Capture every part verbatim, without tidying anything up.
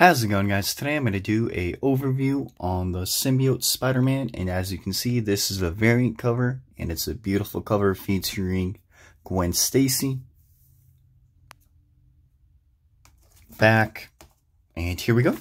How's it going, guys? Today I'm going to do a overview on the Symbiote Spider-Man, and as you can see, this is a variant cover, and it's a beautiful cover featuring Gwen Stacy. Back, and here we go.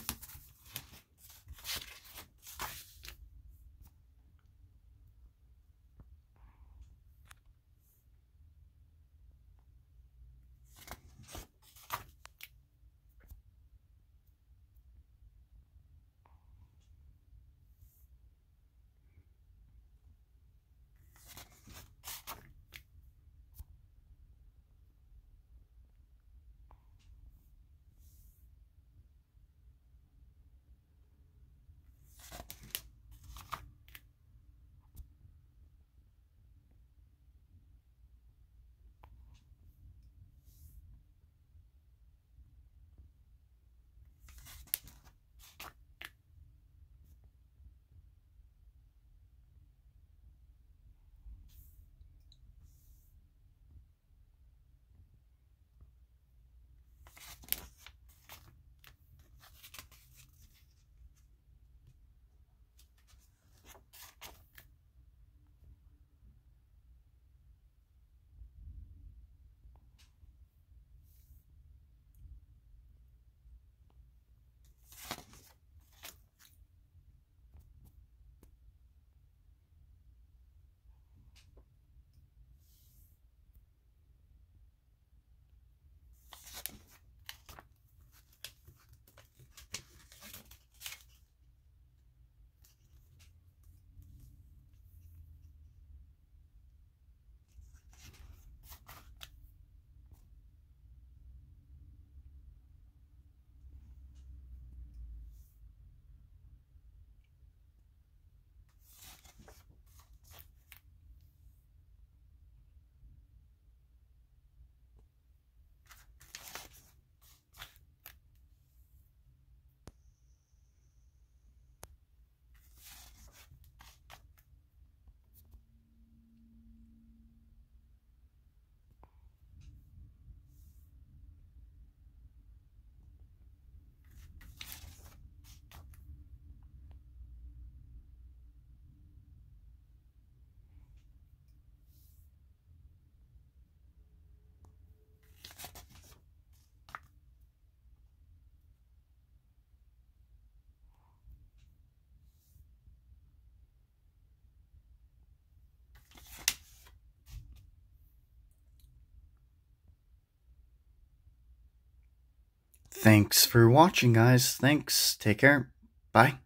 Thanks for watching, guys. Thanks. Take care. Bye.